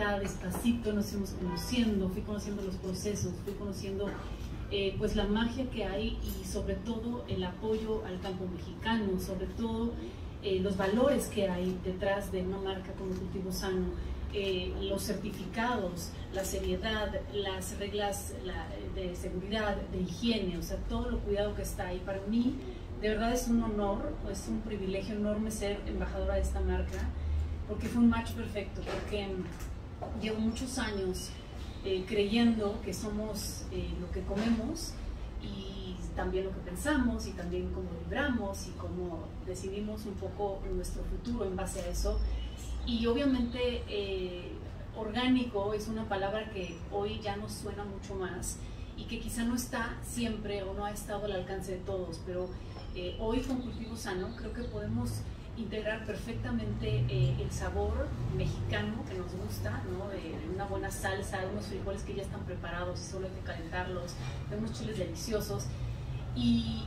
mitad, despacito nos fuimos conociendo, fui conociendo los procesos, fui conociendo pues la magia que hay y sobre todo el apoyo al campo mexicano, sobre todo los valores que hay detrás de una marca como Cultivo Sano, los certificados, la seriedad, las reglas de seguridad, de higiene, o sea, todo lo cuidado que está ahí. Para mí, de verdad es un honor, es un privilegio enorme ser embajadora de esta marca, porque fue un match perfecto, porque llevo muchos años creyendo que somos lo que comemos y también lo que pensamos y también cómo libramos y cómo decidimos un poco nuestro futuro en base a eso. Y obviamente orgánico es una palabra que hoy ya nos suena mucho más y que quizá no está siempre o no ha estado al alcance de todos, pero hoy con Cultivo Sano creo que podemos integrar perfectamente el sabor mexicano que nos gusta, ¿no? De una buena salsa, de unos frijoles que ya están preparados y solo hay que calentarlos, de unos chiles deliciosos y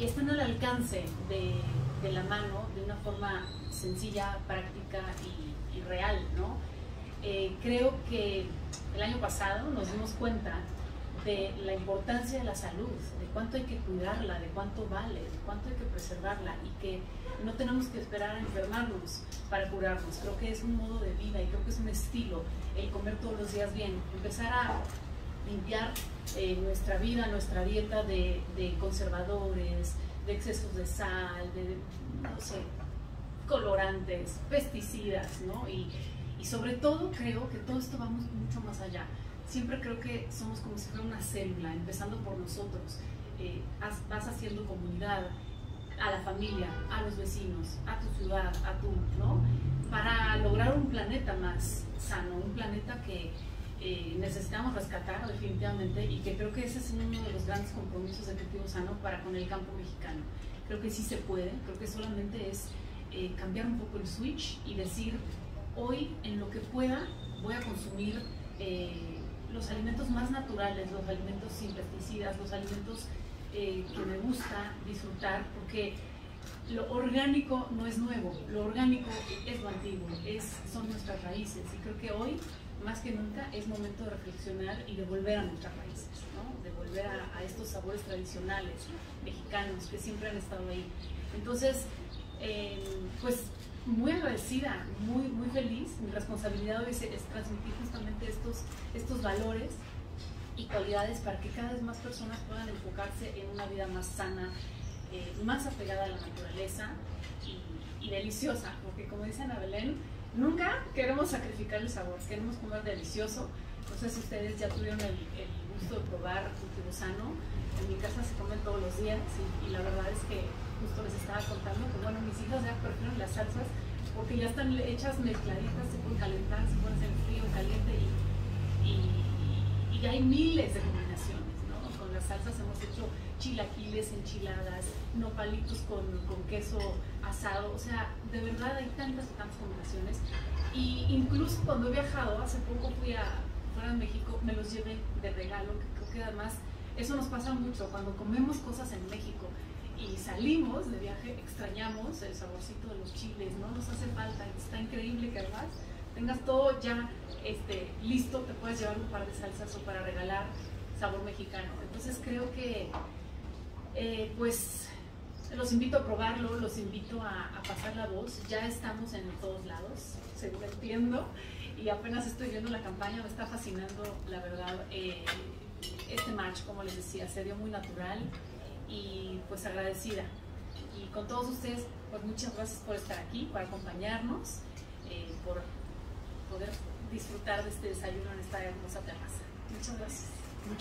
están al alcance de la mano de una forma sencilla, práctica y real, ¿no? Creo que el año pasado nos dimos cuenta de la importancia de la salud, de cuánto hay que cuidarla, de cuánto vale, de cuánto hay que preservarla y que no tenemos que esperar a enfermarnos para curarnos. Creo que es un modo de vida y creo que es un estilo el comer todos los días bien, empezar a limpiar nuestra vida, nuestra dieta de conservadores, de excesos de sal, de no sé, colorantes, pesticidas, ¿no? Y sobre todo creo que todo esto vamos mucho más allá. Siempre creo que somos como si fuera una célula, empezando por nosotros. Vas haciendo comunidad a la familia, a los vecinos, a tu ciudad, a tu, ¿no? Para lograr un planeta más sano, un planeta que necesitamos rescatar definitivamente y que creo que ese es uno de los grandes compromisos de Cultivo Sano para con el campo mexicano. Creo que sí se puede, creo que solamente es cambiar un poco el switch y decir, hoy en lo que pueda voy a consumir los alimentos más naturales, los alimentos sin pesticidas, los alimentos que me gusta disfrutar, porque lo orgánico no es nuevo, lo orgánico es lo antiguo, son nuestras raíces y creo que hoy, más que nunca, es momento de reflexionar y de volver a nuestras raíces, ¿no? De volver a estos sabores tradicionales mexicanos que siempre han estado ahí. Entonces, pues muy agradecida, muy feliz. Mi responsabilidad hoy es transmitir justamente estos valores y cualidades para que cada vez más personas puedan enfocarse en una vida más sana, más apegada a la naturaleza y deliciosa, porque como dice Ana Belén, nunca queremos sacrificar el sabor, queremos comer delicioso. No sé si ustedes ya tuvieron el gusto de probar Cultivo Sano. En mi casa se comen todos los días y la verdad es que justo les estaba contando que bueno, mis hijas ya prefieren las salsas porque ya están hechas mezcladitas, se pueden calentar, se pueden hacer frío, caliente y hay miles de combinaciones, ¿no? Con las salsas hemos hecho chilaquiles, enchiladas, nopalitos con queso asado, o sea, de verdad hay tantas combinaciones. Y incluso cuando he viajado, hace poco fui fuera de México, me los llevé de regalo, que creo que además eso nos pasa mucho, cuando comemos cosas en México y salimos de viaje, extrañamos el saborcito de los chiles, ¿no? Nos hace falta, está increíble que además tengas todo ya listo, te puedes llevar un par de salsas o para regalar sabor mexicano. Entonces creo que pues los invito a probarlo, los invito a pasar la voz, ya estamos en todos lados, según entiendo, y apenas estoy viendo la campaña, me está fascinando, la verdad, este match, como les decía, se dio muy natural y pues agradecida. Y con todos ustedes, pues muchas gracias por estar aquí, por acompañarnos, por poder disfrutar de este desayuno en esta hermosa terraza. Muchas gracias.